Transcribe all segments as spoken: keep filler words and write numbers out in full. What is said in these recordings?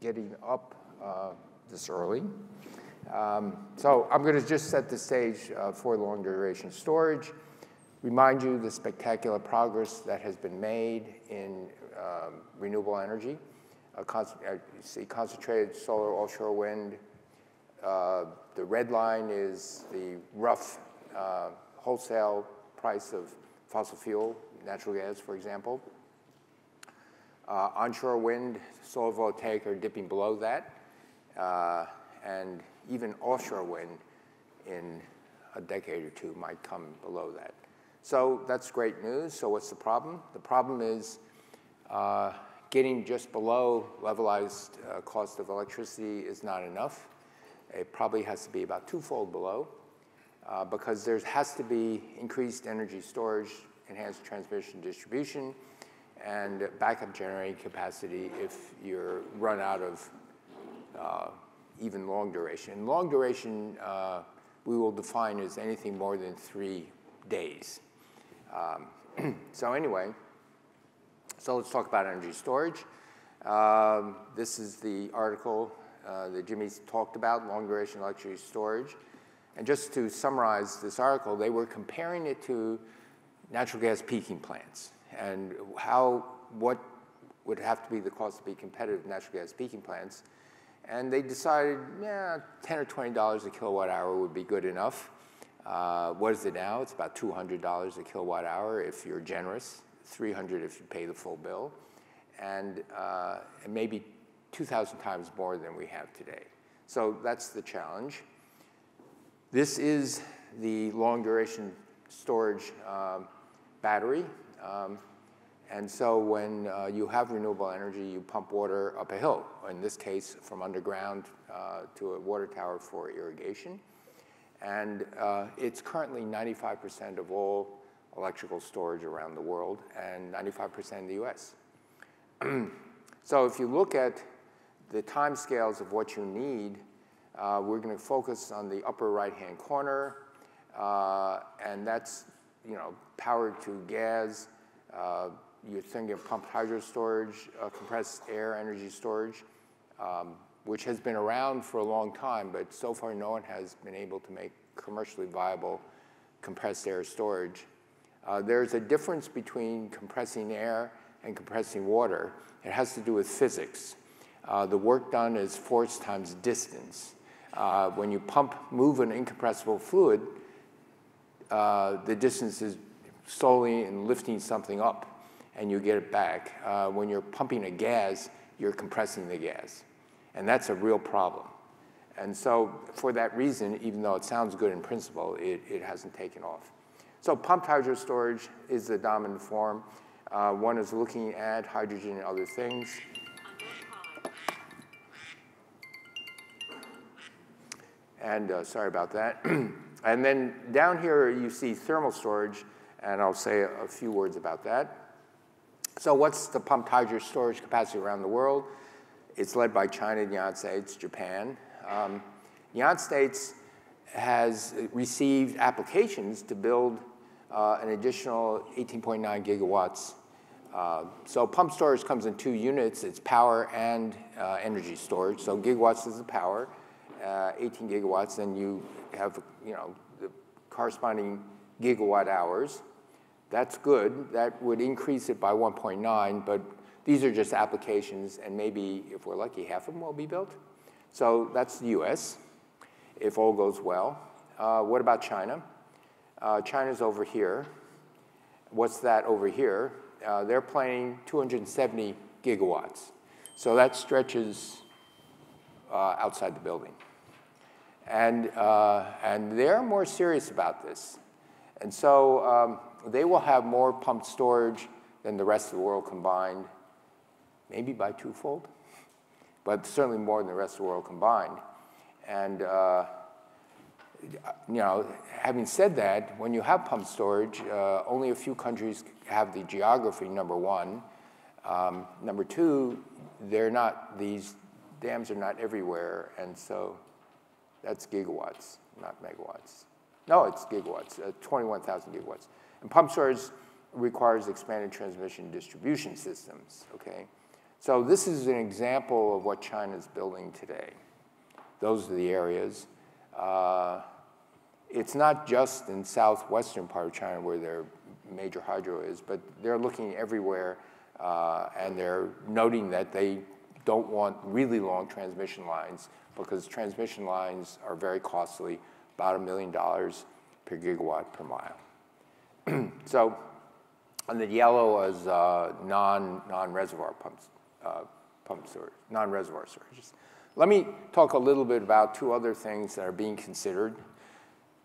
getting up uh, this early. Um, so I'm going to just set the stage uh, for long duration storage, remind you the spectacular progress that has been made in um, renewable energy. Uh, con uh, you see concentrated solar, offshore wind. Uh, the red line is the rough uh, wholesale price of fossil fuel, natural gas, for example. Uh, onshore wind, solar voltaic are dipping below that. Uh, and even offshore wind in a decade or two might come below that. So that's great news. So what's the problem? The problem is uh, getting just below levelized uh, cost of electricity is not enough. It probably has to be about twofold below uh, because there has to be increased energy storage, enhanced transmission distribution, and backup generating capacity if you're run out of uh, even long duration. And long duration uh, we will define as anything more than three days. Um, so anyway, so let's talk about energy storage. Um, this is the article uh, that Jimmy's talked about, long duration electricity storage. And just to summarize this article, they were comparing it to natural gas peaking plants and how, what would have to be the cost to be competitive with natural gas peaking plants. And they decided, yeah, ten or twenty dollars a kilowatt hour would be good enough. Uh, what is it now? It's about two hundred dollars a kilowatt hour if you're generous, three hundred dollars if you pay the full bill, and uh, maybe two thousand times more than we have today. So that's the challenge. This is the long duration storage um, battery. Um, and so when uh, you have renewable energy, you pump water up a hill, in this case from underground uh, to a water tower for irrigation. And uh, it's currently ninety-five percent of all electrical storage around the world and ninety-five percent in the U S So if you look at the timescales of what you need, uh, we're going to focus on the upper right-hand corner, uh, and that's, you know, powered to gas. Uh, you're thinking of pumped hydro storage, uh, compressed air energy storage, um, which has been around for a long time, but so far no one has been able to make commercially viable compressed air storage. Uh, there's a difference between compressing air and compressing water. It has to do with physics. Uh, the work done is force times distance. Uh, when you pump, move an incompressible fluid, uh, the distance is solely in lifting something up, and you get it back. Uh, when you're pumping a gas, you're compressing the gas. And that's a real problem. And so for that reason, even though it sounds good in principle, it, it hasn't taken off. So pumped hydro storage is the dominant form. Uh, one is looking at hydrogen and other things. And uh, sorry about that. And then down here, you see thermal storage. And I'll say a, a few words about that. So what's the pumped hydro storage capacity around the world? It's led by China, the United States, Japan. Um, the United States has received applications to build uh, an additional eighteen point nine gigawatts. Uh, so pump storage comes in two units. It's power and uh, energy storage. So gigawatts is the power, uh, eighteen gigawatts. Then you have, you know, the corresponding gigawatt hours. That's good. That would increase it by one point nine, but these are just applications, and maybe, if we're lucky, half of them will be built. So that's the U S, if all goes well. Uh, what about China? Uh, China's over here. What's that over here? Uh, they're planning two hundred seventy gigawatts. So that stretches uh, outside the building. And, uh, and they're more serious about this. And so um, they will have more pumped storage than the rest of the world combined, maybe by twofold, but certainly more than the rest of the world combined. And uh, you know, having said that, when you have pumped storage, uh, only a few countries have the geography, number one. Um, number two, they're not, these dams are not everywhere, and so that's gigawatts, not megawatts. No, it's gigawatts, uh, twenty-one thousand gigawatts. And pump storage requires expanded transmission distribution systems, okay? So this is an example of what China's building today. Those are the areas. Uh, it's not just in southwestern part of China where their major hydro is, but they're looking everywhere, uh, and they're noting that they don't want really long transmission lines because transmission lines are very costly, about a million dollars per gigawatt per mile. So, and the yellow is uh, non, non-reservoir pumps, uh, pump storage, non-reservoir storages. Let me talk a little bit about two other things that are being considered,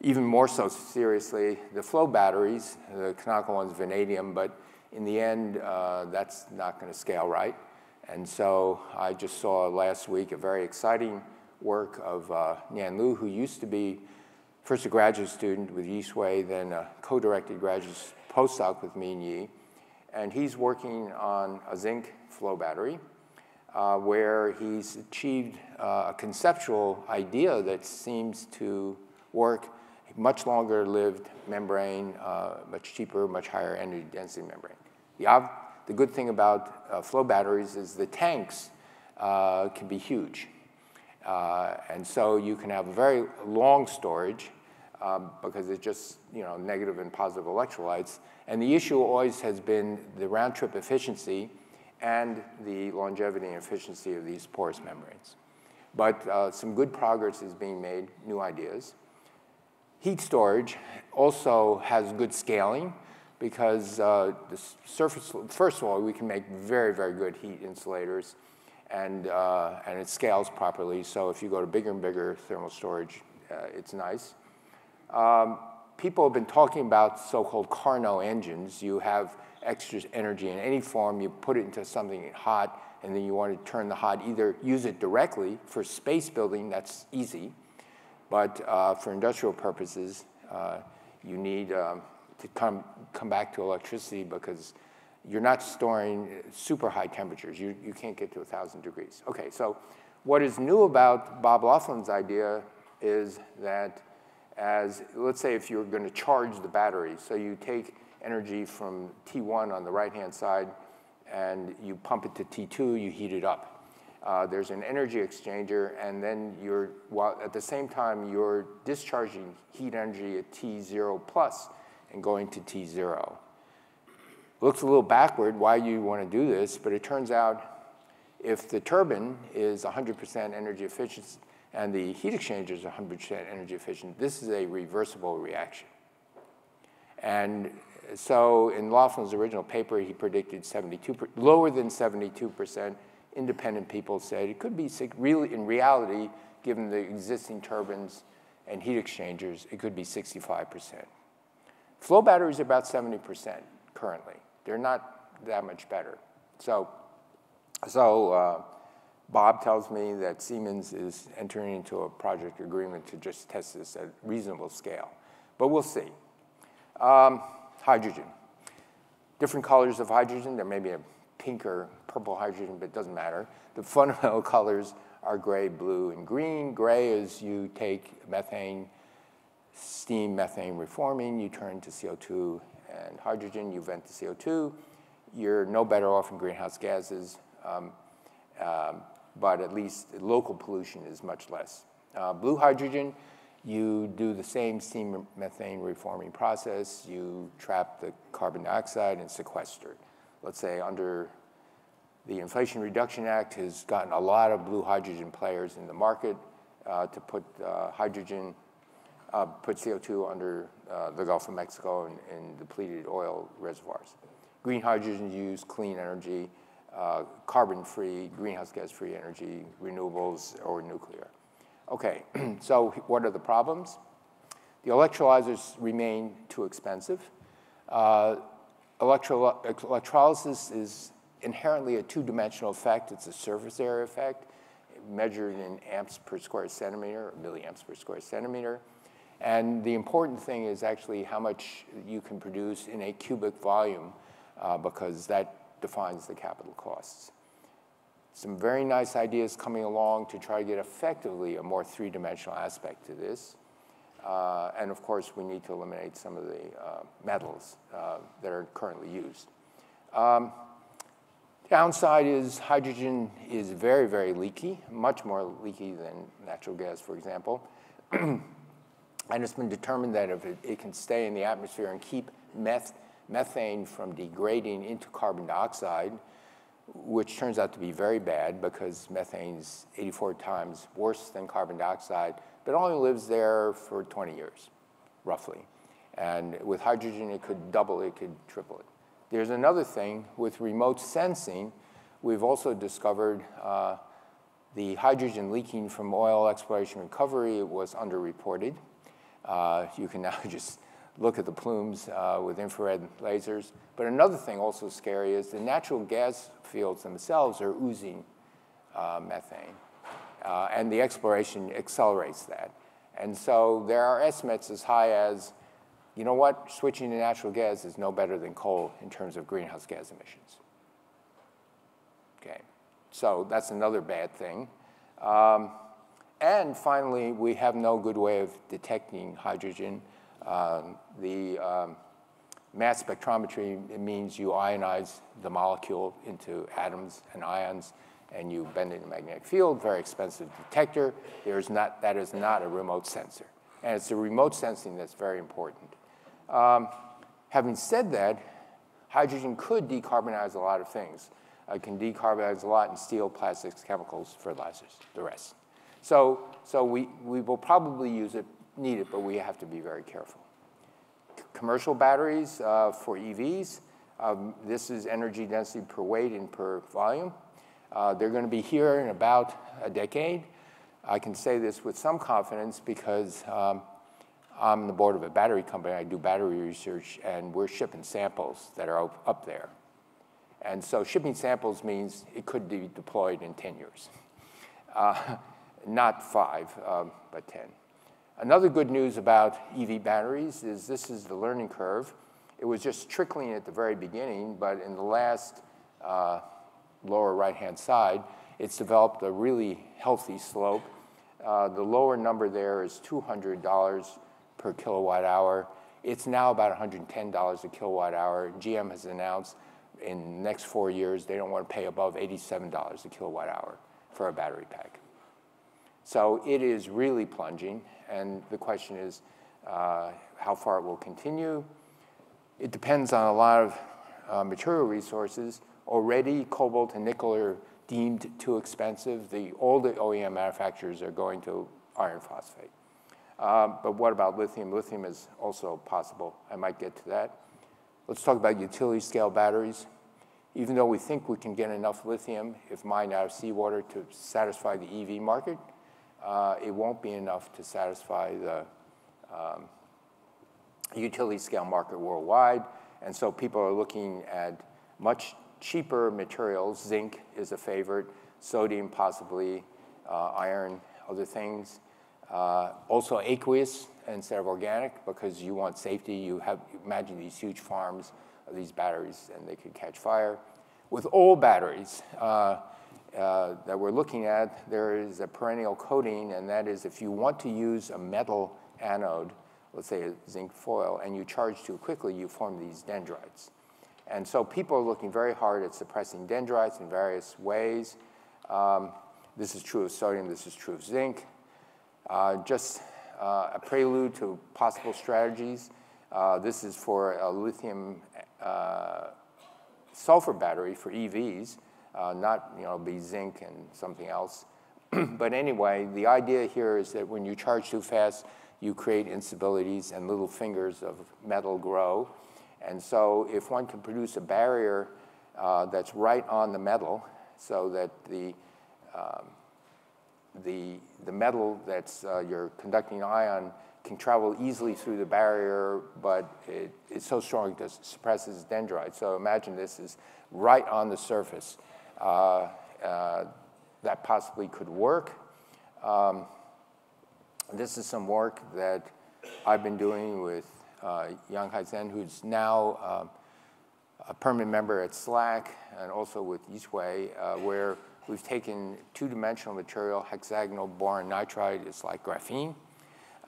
even more so seriously, the flow batteries. The canonical one's vanadium, but in the end, uh, that's not going to scale right. And so I just saw last week a very exciting work of uh, Nan Lu, who used to be first a graduate student with Yi Sui, then a co-directed graduate postdoc with me and Yi. And he's working on a zinc flow battery, uh, where he's achieved uh, a conceptual idea that seems to work, much longer lived membrane, uh, much cheaper, much higher energy density membrane. The, the good thing about uh, flow batteries is the tanks uh, can be huge. Uh, and so you can have a very long storage um, because it's just, you know, negative and positive electrolytes. And the issue always has been the round-trip efficiency and the longevity and efficiency of these porous membranes. But uh, some good progress is being made, new ideas. Heat storage also has good scaling because uh, the surface, first of all, we can make very, very good heat insulators, and, uh, and it scales properly. So if you go to bigger and bigger thermal storage, uh, it's nice. Um, people have been talking about so-called Carnot engines. You have extra energy in any form. You put it into something hot, and then you want to turn the hot, either use it directly for space building. That's easy. But uh, for industrial purposes, uh, you need um, to come, come back to electricity because you're not storing super high temperatures. You, you can't get to one thousand degrees. OK, so what is new about Bob Laughlin's idea is that as, let's say if you're going to charge the battery, so you take energy from T one on the right-hand side, and you pump it to T two, you heat it up. Uh, there's an energy exchanger, and then you're, while at the same time, you're discharging heat energy at T zero plus and going to T zero. Looks a little backward why you want to do this, but it turns out if the turbine is one hundred percent energy efficient and the heat exchanger is one hundred percent energy efficient, this is a reversible reaction. And so in Laughlin's original paper, he predicted seventy-two percent, lower than seventy-two percent. Independent people said it could be really, in reality, given the existing turbines and heat exchangers, it could be sixty-five percent. Flow batteries are about seventy percent currently. They're not that much better. So, so uh, Bob tells me that Siemens is entering into a project agreement to just test this at reasonable scale. But we'll see. Um, hydrogen. Different colors of hydrogen. There may be a pink or purple hydrogen, but it doesn't matter. The fundamental colors are gray, blue, and green. Gray is you take methane, steam methane reforming, you turn to C O two and hydrogen, you vent the C O two. You're no better off in greenhouse gases, um, um, but at least local pollution is much less. Uh, blue hydrogen, you do the same steam methane reforming process. You trap the carbon dioxide and sequester it. Let's say under the Inflation Reduction Act has gotten a lot of blue hydrogen players in the market uh, to put uh, hydrogen, uh, put C O two under uh, the Gulf of Mexico and, and depleted oil reservoirs. Green hydrogen use clean energy, uh, carbon-free, greenhouse gas-free energy, renewables, or nuclear. Okay, so what are the problems? The electrolyzers remain too expensive. Uh, Electro electrolysis is inherently a two-dimensional effect. It's a surface area effect measured in amps per square centimeter, or milliamps per square centimeter. And the important thing is actually how much you can produce in a cubic volume uh, because that defines the capital costs. Some very nice ideas coming along to try to get effectively a more three-dimensional aspect to this. Uh, and of course, we need to eliminate some of the uh, metals uh, that are currently used. Um, Downside is hydrogen is very, very leaky, much more leaky than natural gas, for example. And it's been determined that if it, it can stay in the atmosphere and keep meth, methane from degrading into carbon dioxide, which turns out to be very bad because methane's eighty-four times worse than carbon dioxide, but only lives there for twenty years, roughly. And with hydrogen, it could double, it could triple it. There's another thing with remote sensing. We've also discovered uh, the hydrogen leaking from oil exploration recovery was underreported. Uh, you can now just look at the plumes uh, with infrared lasers. But another thing also scary is the natural gas fields themselves are oozing uh, methane. Uh, and the exploration accelerates that. And so there are estimates as high as, you know what, switching to natural gas is no better than coal in terms of greenhouse gas emissions. Okay, so that's another bad thing. Um, and finally, we have no good way of detecting hydrogen. Um, the um, mass spectrometry, it means you ionize the molecule into atoms and ions, and you bend it in a magnetic field, very expensive detector. There's not, that is not a remote sensor. And it's the remote sensing that's very important. Um, having said that, hydrogen could decarbonize a lot of things. It can decarbonize a lot in steel, plastics, chemicals, fertilizers, the rest. So, so we, we will probably use it, need it, but we have to be very careful. C- commercial batteries uh, for E Vs, um, this is energy density per weight and per volume. Uh, they're going to be here in about a decade. I can say this with some confidence because um, I'm the board of a battery company. I do battery research, and we're shipping samples that are up, up there. And so shipping samples means it could be deployed in ten years. Uh, not five, um, but ten. Another good news about E V batteries is this is the learning curve. It was just trickling at the very beginning, but in the last uh, lower right-hand side, it's developed a really healthy slope. Uh, the lower number there is two hundred dollars per kilowatt hour. It's now about one hundred ten dollars a kilowatt hour. G M has announced in the next four years they don't want to pay above eighty-seven dollars a kilowatt hour for a battery pack. So it is really plunging, and the question is uh, how far it will continue. It depends on a lot of uh, material resources. Already, cobalt and nickel are deemed too expensive. The older O E M manufacturers are going to iron phosphate. Um, but what about lithium? Lithium is also possible. I might get to that. Let's talk about utility scale batteries. Even though we think we can get enough lithium, if mined out of seawater, to satisfy the E V market, uh, it won't be enough to satisfy the um, utility scale market worldwide. And so people are looking at much cheaper materials. Zinc is a favorite, sodium possibly, uh, iron, other things. Uh, also aqueous instead of organic because you want safety. You have, imagine these huge farms of these batteries and they could catch fire. With old batteries uh, uh, that we're looking at, there is a perennial coating, and that is if you want to use a metal anode, let's say a zinc foil, and you charge too quickly, you form these dendrites. And so people are looking very hard at suppressing dendrites in various ways. Um, this is true of sodium, this is true of zinc. Uh, just uh, a prelude to possible strategies. Uh, this is for a lithium uh, sulfur battery for E Vs, uh, not, you know, be zinc and something else. But anyway, the idea here is that when you charge too fast, you create instabilities and little fingers of metal grow. And so if one can produce a barrier uh, that's right on the metal so that the, um, the, the metal that's uh, your conducting ion can travel easily through the barrier, but it, it's so strong it suppresses dendrites. So imagine this is right on the surface. Uh, uh, that possibly could work. Um, this is some work that I've been doing with Uh, Yang Haizen, who's now um, a permanent member at SLAC, and also with Yi Sui, uh, where we've taken two-dimensional material, hexagonal boron nitride, it's like graphene,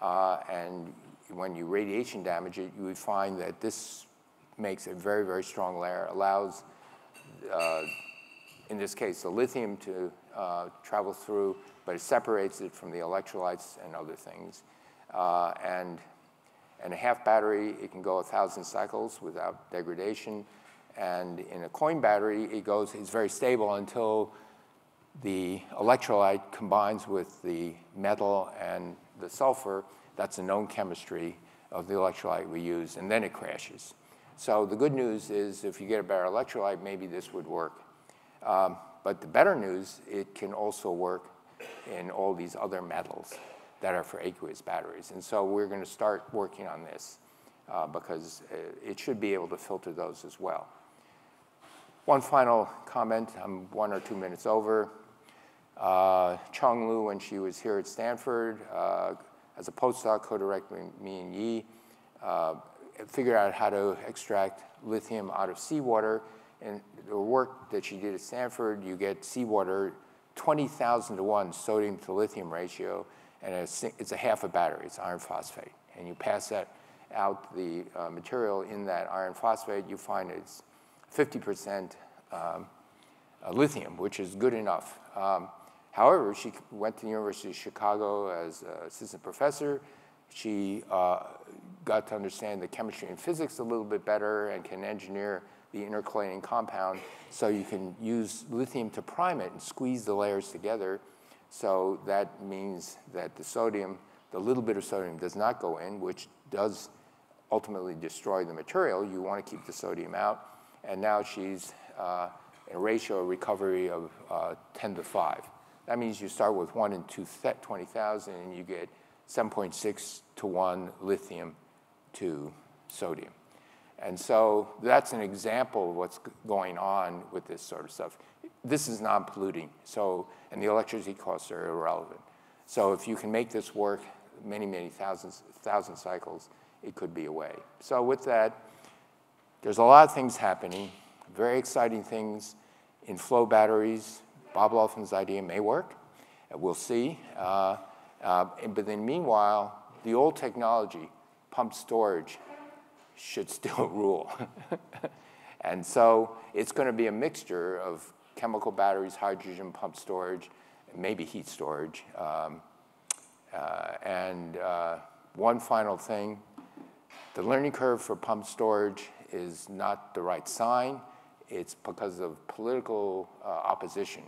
uh, and when you radiation damage it, you would find that this makes a very, very strong layer, allows uh, in this case, the lithium to uh, travel through, but it separates it from the electrolytes and other things. Uh, and, and a half battery, it can go one thousand cycles without degradation. And in a coin battery, it goes, it's very stable until the electrolyte combines with the metal and the sulfur. That's a known chemistry of the electrolyte we use, and then it crashes. So the good news is if you get a better electrolyte, maybe this would work. Um, but the better news, it can also work in all these other metals that are for aqueous batteries. And so we're going to start working on this uh, because it should be able to filter those as well. One final comment. I'm one or two minutes over. Uh, Cheng Lu, when she was here at Stanford, uh, as a postdoc co-directing me and Yi, uh, figured out how to extract lithium out of seawater. And the work that she did at Stanford, you get seawater twenty thousand to one sodium to lithium ratio, and it's, it's a half a battery. It's iron phosphate. And you pass that out, the uh, material in that iron phosphate, you find it's fifty percent um, uh, lithium, which is good enough. Um, however, she went to the University of Chicago as an assistant professor. She uh, got to understand the chemistry and physics a little bit better and can engineer the intercalating compound. So you can use lithium to prime it and squeeze the layers together. So that means that the sodium, the little bit of sodium does not go in, which does ultimately destroy the material. You want to keep the sodium out. And now she's uh, in a ratio recovery of uh, ten to five. That means you start with one in twenty thousand, and you get seven point six to one lithium to sodium. And so that's an example of what's going on with this sort of stuff. This is non-polluting, so, and the electricity costs are irrelevant. So if you can make this work many, many thousands, thousand cycles, it could be a way. So with that, there's a lot of things happening, very exciting things in flow batteries. Bob Loffin's idea may work, we'll see. Uh, uh, but then meanwhile, the old technology, pump storage, should still rule. And so it's going to be a mixture of chemical batteries, hydrogen, pump storage, maybe heat storage. Um, uh, and uh, one final thing, the learning curve for pump storage is not the right sign. It's because of political uh, opposition.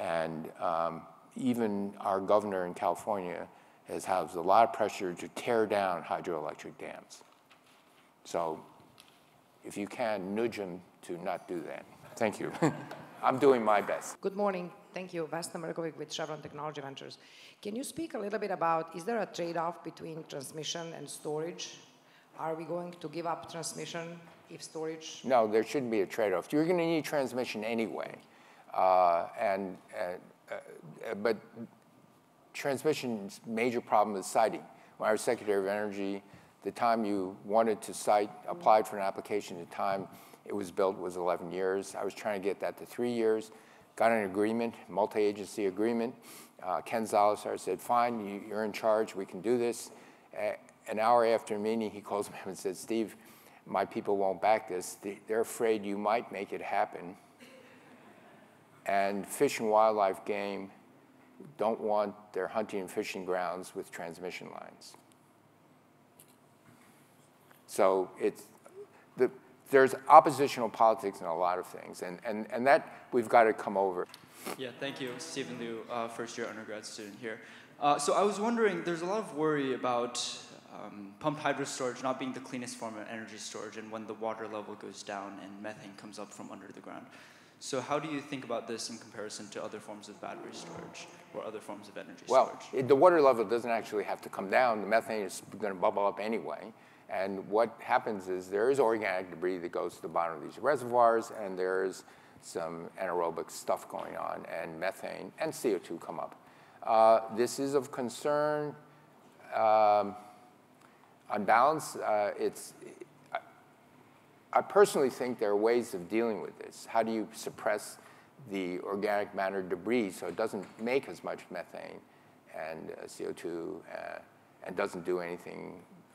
And um, even our governor in California has had a lot of pressure to tear down hydroelectric dams. So if you can, nudge them to not do that. Thank you. I'm doing my best. Good morning. Thank you. Vasna Merkovic with Chevron Technology Ventures. Can you speak a little bit about, is there a trade-off between transmission and storage? Are we going to give up transmission if storage? No, there shouldn't be a trade-off. You're going to need transmission anyway. Uh, and, uh, uh, but transmission's major problem is siting. When I was Secretary of Energy, the time you wanted to site, applied for an application, the time it was built was eleven years. I was trying to get that to three years. Got an agreement, multi-agency agreement. Uh, Ken Zalesar said, fine, you, you're in charge, we can do this. Uh, An hour after the meeting, he calls me and says, Steve, my people won't back this. They're afraid you might make it happen. And Fish and Wildlife Game don't want their hunting and fishing grounds with transmission lines. So it's, the, there's oppositional politics in a lot of things, and, and, and that we've got to come over. Yeah, thank you, Steven Liu, uh, first year undergrad student here. Uh, so I was wondering, there's a lot of worry about Um, pumped hydro storage not being the cleanest form of energy storage, and when the water level goes down and methane comes up from under the ground. So how do you think about this in comparison to other forms of battery storage or other forms of energy well, storage? Well, the water level doesn't actually have to come down. The methane is going to bubble up anyway. And what happens is there is organic debris that goes to the bottom of these reservoirs, and there is some anaerobic stuff going on, and methane and C O two come up. Uh, this is of concern. Um, On balance, uh, it's, I, I personally think there are ways of dealing with this. How do you suppress the organic matter debris so it doesn't make as much methane and uh, C O two uh, and doesn't do anything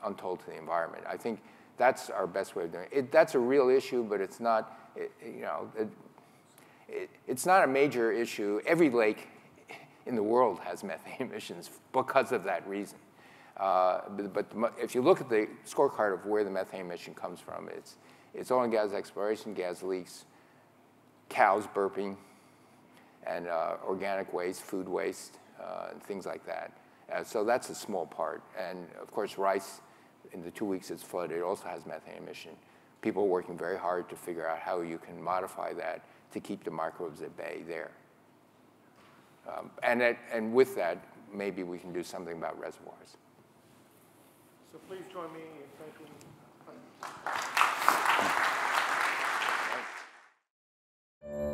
untold to the environment? I think that's our best way of doing it. It that's a real issue, but it's not, it, you know, it, it, it's not a major issue. Every lake in the world has methane emissions because of that reason. Uh, but, but if you look at the scorecard of where the methane emission comes from, it's, it's oil and gas exploration, gas leaks, cows burping, and uh, organic waste, food waste, uh, and things like that. Uh, so that's a small part. And of course, rice, in the two weeks it's flooded, it also has methane emission. People are working very hard to figure out how you can modify that to keep the microbes at bay there. Um, and, at, and with that, maybe we can do something about reservoirs. So please join me in thanking. Thank you.